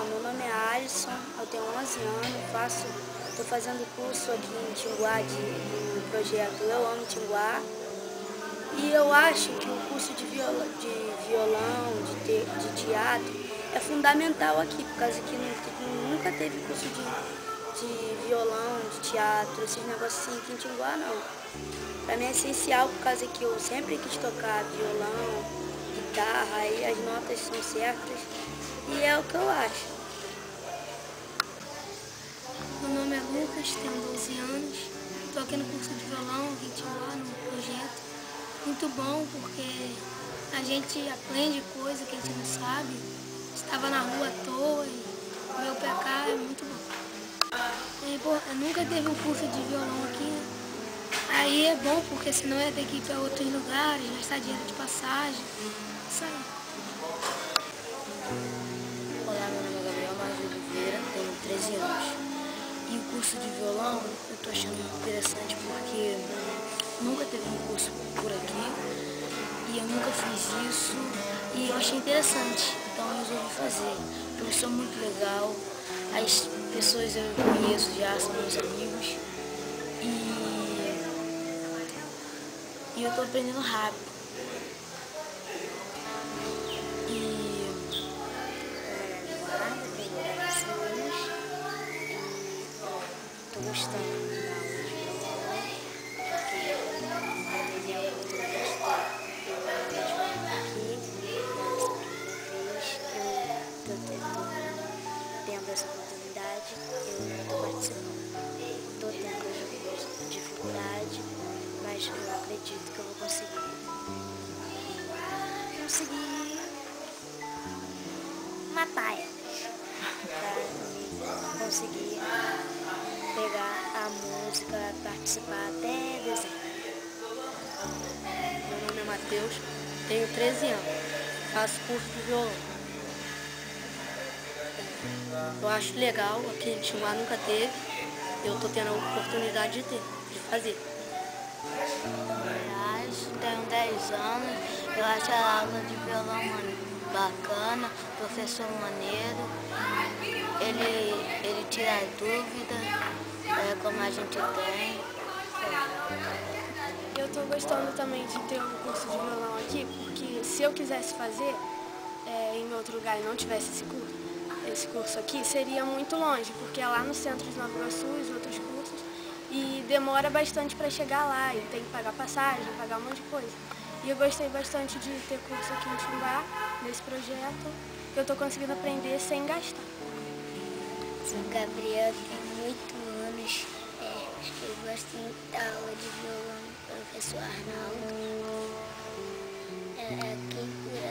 Ó, meu nome é Alisson, eu tenho 11 anos, estou fazendo curso aqui em Tinguá, do projeto Eu Amo Tinguá. E eu acho que o curso de violão, de teatro, é fundamental aqui, por causa que nunca teve curso de violão, de teatro, esses negócios assim aqui em Tinguá, não. Para mim é essencial, por causa que eu sempre quis tocar violão, guitarra, aí as notas são certas, e é o que eu acho. Meu nome é Lucas, tenho 12 anos, estou aqui no curso de violão, aqui em Tinguá, no projeto. Muito bom, porque a gente aprende coisa que a gente não sabe. Estava na rua à toa e veio pra cá, é muito bom. E, pô, eu nunca teve um curso de violão aqui, né? Aí é bom, porque senão ia ter que ir pra outros lugares, gastar dinheiro de passagem, isso aí. Olá, meu nome é Gabriel Margio Oliveira, tenho 13 anos. E o curso de violão eu tô achando interessante, porque nunca teve um curso por aqui e eu nunca fiz isso e eu achei interessante, então eu resolvi fazer. A professora é muito legal, as pessoas eu conheço já, são meus amigos e eu estou aprendendo rápido. E estou gostando. Essa oportunidade, eu estou participando, estou tendo dificuldade, mas eu acredito que eu vou conseguir matar ela, para conseguir pegar a música, participar até dezembro. Meu nome é Matheus, tenho 13 anos, faço curso de violão. Eu acho legal, aqui em Tinguá nunca teve, eu estou tendo a oportunidade de fazer. Tenho 10 anos, eu acho a aula de violão bacana, professor maneiro, ele tira as dúvidas, como a gente tem. Eu estou gostando também de ter um curso de violão aqui, porque se eu quisesse fazer em outro lugar e não tivesse esse curso aqui, seria muito longe, porque é lá no centro de Nova Iguaçu, os outros cursos, e demora bastante para chegar lá, e tem que pagar passagem, pagar um monte de coisa. E eu gostei bastante de ter curso aqui em Tinguá, nesse projeto, eu estou conseguindo aprender sem gastar. Sou Gabriel, tenho 8 anos, eu gosto muito da aula de violão do professor Arnaldo.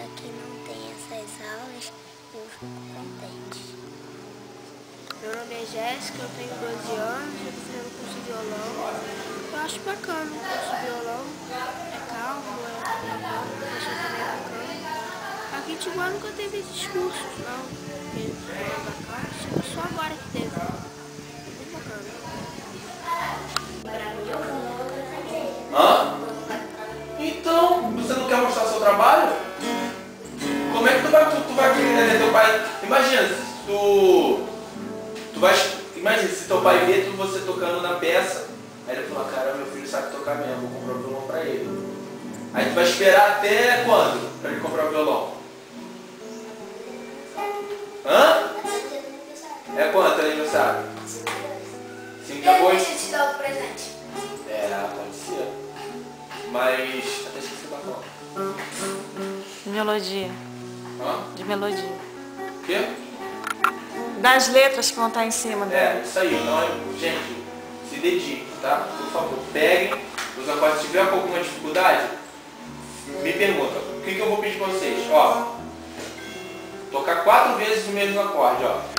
Aqui não tem essas aulas, eu fico contente. Meu nome é Jéssica, eu tenho 12 anos, eu estou fazendo curso de violão. Eu acho bacana o curso de violão, é calmo, é legal, eu acho também bacana. Aqui em Tinguá nunca teve esses cursos, não. É bacana, chegou só agora que teve. Muito bacana. Hã? Então, você não quer mostrar seu trabalho? Como é que tu vai querer teu pai? Imagina, se teu pai vê você tocando na peça, aí ele fala, cara, meu filho sabe tocar mesmo, vou comprar o violão pra ele. Aí tu vai esperar até quando pra ele comprar o violão? Hã? É quanto aniversário? 5 de agosto? Te dá o presente. É, pode ser. Mas até esqueci da bola. Biologia. De melodia. O quê? Das letras que vão estar em cima dela. É, isso aí. Então, gente, se dedique, tá? Por favor, peguem os acordes. Se tiver alguma dificuldade, me pergunta. O que eu vou pedir pra vocês? Ó, tocar 4 vezes o mesmo acorde, ó.